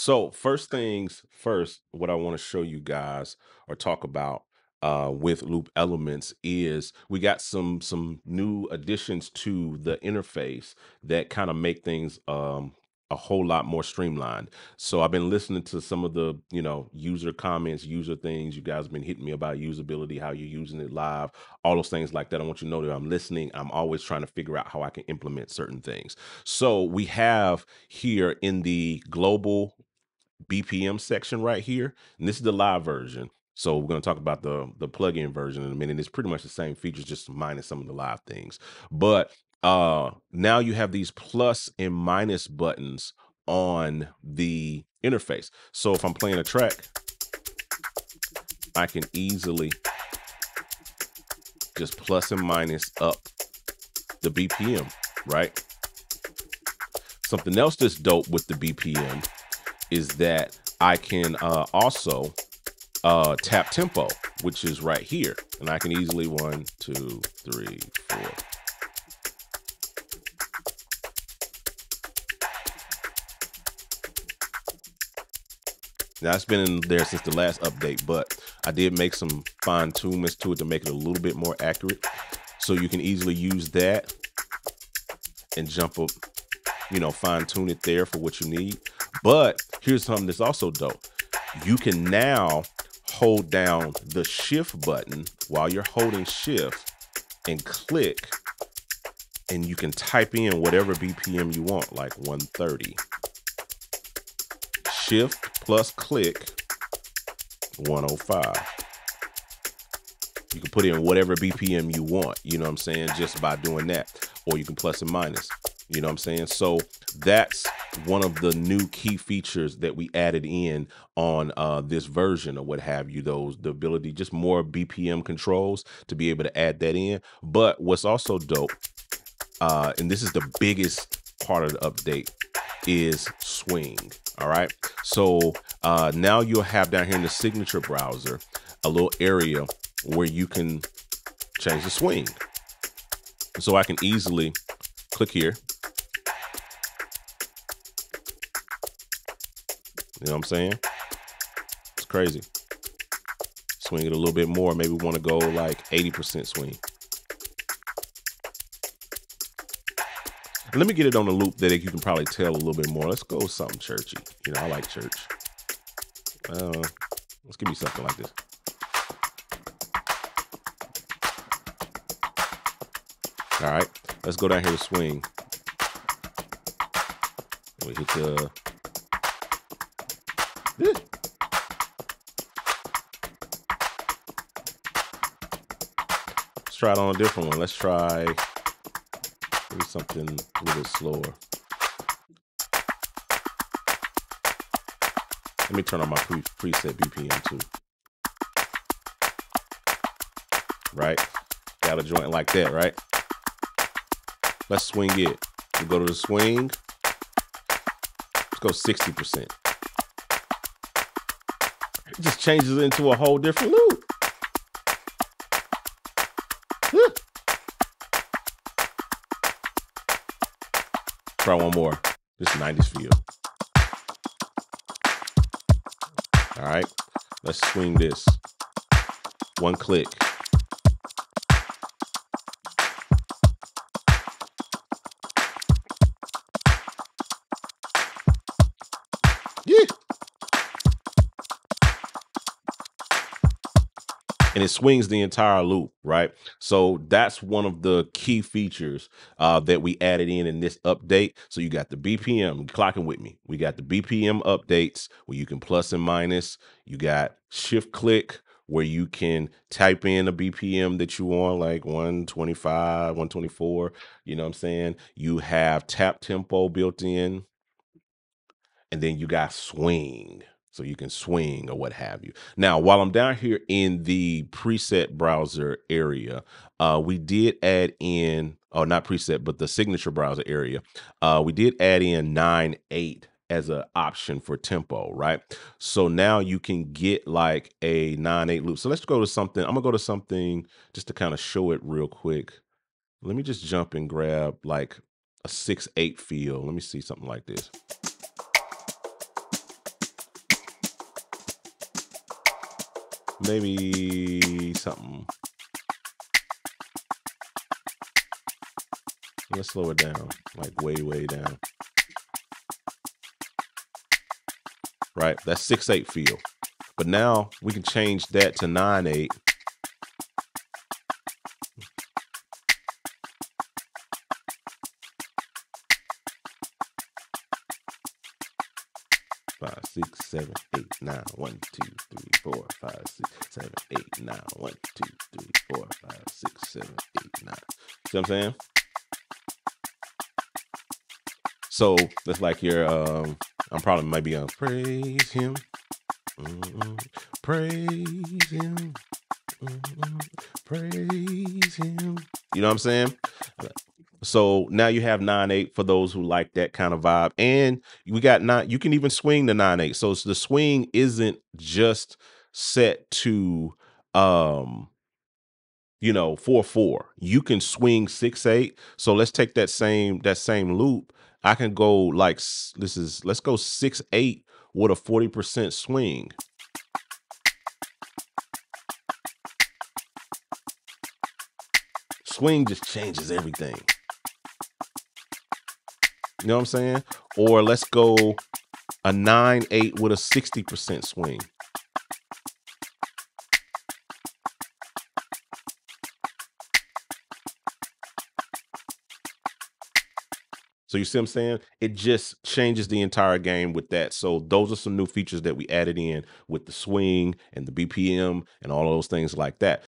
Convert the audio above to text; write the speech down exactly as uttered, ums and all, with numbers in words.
So first things first, what I want to show you guys or talk about uh, with Loop Elements is we got some some new additions to the interface that kind of make things um, a whole lot more streamlined. So I've been listening to some of the, you know, user comments, user things. You guys have been hitting me about usability, how you're using it live, all those things like that. I want you to know that I'm listening. I'm always trying to figure out how I can implement certain things. So we have here in the global B P M section right here, and this is the live version. So we're going to talk about the, the plugin version in a minute. It's pretty much the same features, just minus some of the live things. But uh now you have these plus and minus buttons on the interface. So if I'm playing a track, I can easily just plus and minus up the B P M, right? Something else that's dope with the B P M is that I can uh also uh tap tempo, which is right here, and I can easily one, two, three, four. Now, it's been in there since the last update, but I did make some fine tunements to it to make it a little bit more accurate. So you can easily use that and jump up, you know, fine tune it there for what you need. But here's something that's also dope. You can now hold down the shift button while you're holding shift and click, and you can type in whatever B P M you want, like one thirty. Shift plus click, one oh five. You can put in whatever B P M you want, you know what I'm saying, just by doing that. Or you can plus and minus, you know what I'm saying? So that's one of the new key features that we added in on uh, this version or what have you, those, the ability, just more B P M controls to be able to add that in. But what's also dope, uh, and this is the biggest part of the update, is swing. All right. So uh, now you'll have down here in the signature browser, a little area where you can change the swing. So I can easily click here. You know what I'm saying? It's crazy. Swing it a little bit more. Maybe we want to go like eighty percent swing. Let me get it on a loop that you can probably tell a little bit more. Let's go with something churchy. You know, I like church. Uh, let's give me something like this. All right, let's go down here to swing. We hit the. Eh. Let's try it on a different one. Let's try. Do something a little bit slower. Let me turn on my pre preset B P M too. Right? Got a joint like that, right? Let's swing it. We go to the swing. Let's go sixty percent. It just changes it into a whole different loop. Try one more. This nineties feel. All right, let's swing this. One click. Yeah. And it swings the entire loop, right? So that's one of the key features uh, that we added in in this update. So you got the B P M, clocking with me. We got the B P M updates where you can plus and minus. You got shift click where you can type in a B P M that you want, like one twenty-five, one twenty-four, you know what I'm saying? You have tap tempo built in, and then you got swing. So you can swing or what have you. Now, while I'm down here in the preset browser area, uh, we did add in, oh, not preset, but the signature browser area. Uh, we did add in nine eight as an option for tempo, right? So now you can get like a nine eight loop. So let's go to something. I'm gonna go to something just to kind of show it real quick. Let me just jump and grab like a six eight feel. Let me see something like this. maybe something. Let's slow it down, like way, way down. Right, that's six eight feel. But now we can change that to nine eight. Five, six, seven, eight, nine, one, two, three, four, five, six, seven, eight, nine, one, two, three, four, five, six, seven, eight, nine. See what I'm saying? So that's like your, um, I'm probably might be on praise him, mm-hmm. praise him, mm-hmm. praise him. You know what I'm saying? So now you have nine eight for those who like that kind of vibe, and we got nine. You can even swing the nine eight. So the swing isn't just set to, um, you know, four four. You can swing six eight. So let's take that same that same loop. I can go like this is let's go six eight with a forty percent swing. Swing just changes everything. You know what I'm saying? Or let's go a nine eight with a sixty percent swing. So you see what I'm saying? It just changes the entire game with that. So those are some new features that we added in with the swing and the B P M and all of those things like that.